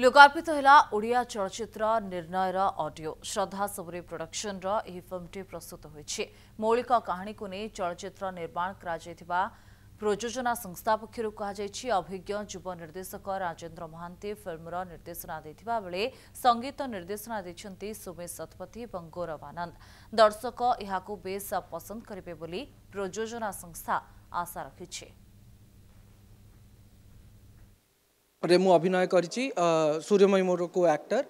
लोकार्पित होला ओडिया चलचित्र निर्णयर ऑडियो श्रद्धा सबुरी प्रोडक्शन रा एही फिल्मटी प्रस्तुत होईछि। मौलिक कहानी को नै चलचित्र निर्माण करा जैथिबा प्रोयोजना संस्था पक्षरु कहा जैछि। अभिज्ञ युव निर्देशक राजेन्द्र महांती फिल्म रा निर्देशना दैथिबा बेले संगीत निर्देशना दैछन्ती सुमेश सतपथी एवं गौरव आनंद। दर्शक एहाकु बेस पसंद करिवे बोली प्रोयोजना संस्था आशा रखिछि। मु अभिनय करी सूर्यमयी मोर को एक्टर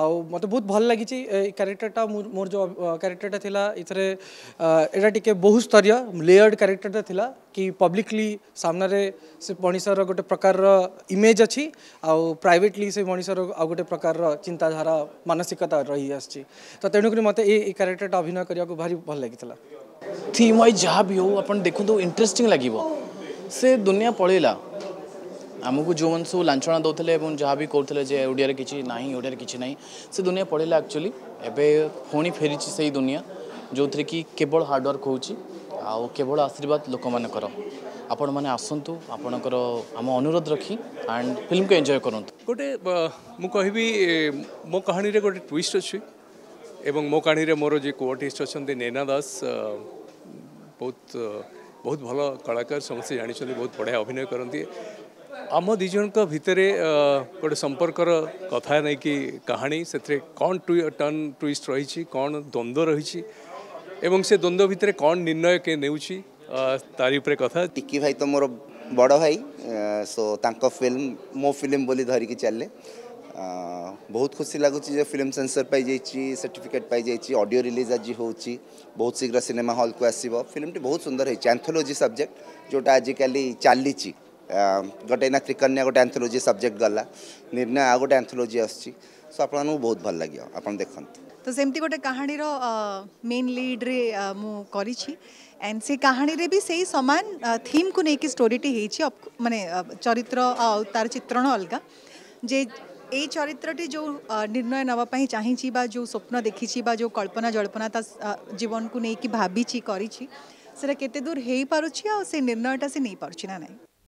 आ मत बहुत भल लगी क्यारेक्टरटा मोर जो क्यारेक्टरटा थिला इथरे एटा टिके बहुस्तरीय लेयर्ड क्यारेक्टरटा थिला कि पब्लिकली सामना रे से मनीषर गोटे प्रकार इमेज अच्छी आ प्राइवेटली से मनीषर आ गोटे प्रकार चिंताधारा मानसिकता रही आसी तो तेणुक मत ये क्यारेक्टरटा अभिनय करने को भारी भल लगी। थीम वाइज जहाँ भी हो अपन देखु इंटरेस्टिंग लगे से दुनिया पलैला आमको जो मन सब लाछना दौले जहाँ भी कहते ओडिया किसी ना ओडिया किसी ना से दुनिया पढ़ेगा एक्चुअली एवं फेरी से दुनिया जो थी कि केवल हार्डवर्क हो केवल आशीर्वाद लोक मानकर आपण मैंने आसतु आपणकर आम अनुरोध रखी एंड फिल्म को एंजॉय करूँ। गोटे मुझी मो कहानी रे गोटे ट्विस्ट अच्छी एवं मो कहानी रे मोर जो को आर्टिस्ट अच्छा नैना दास बहुत भल कलाकार समस्ते जानी बहुत बढ़िया अभिनय करती आम दिज भितरे गोटे संपर्कर कथा नहीं कि कहानी से कौन टर्न ट्विस्ट रही कौन द्वंद्व रही एवं से द्वंद्व भितर कौन निर्णय के नेउची तारी उपरे कथा। टिकी भाई तो मोर बड़ भाई सो तांको फिल्म मो फिल्म बोली धरिकी चले बहुत खुशी लगुच फिल्म सेंसर पाई सर्टिफिकेट पाई ऑडियो रिलीज आज होची बहुत शीघ्र सिनेमा हॉल को आसीबो। फिल्मटी बहुत सुंदर है एंथोलॉजी सब्जेक्ट जोटा आजिकली चली गोटे ना त्रिकन्या गोटे एंथोलॉजी सब्जेक्ट गला निर्णय आ गोटे एंथोलॉजी आसो आपको बहुत भल लगे आप देखते तो सेमती गोटे कहानी रो मेन लीड रे मुझे एंड से कहानी रे भी सही समान थीम को लेकिन स्टोरीटी हो माने चरित्र तार चित्रण अलग जे ये चरित्रटी जो निर्णय नापी चाहिए बा जो स्वप्न देखी बा जो कल्पना जल्पना जीवन को लेकिन भाभी करेटा केते दूर हो पारे निर्णयटा से नहीं पार्ची ना।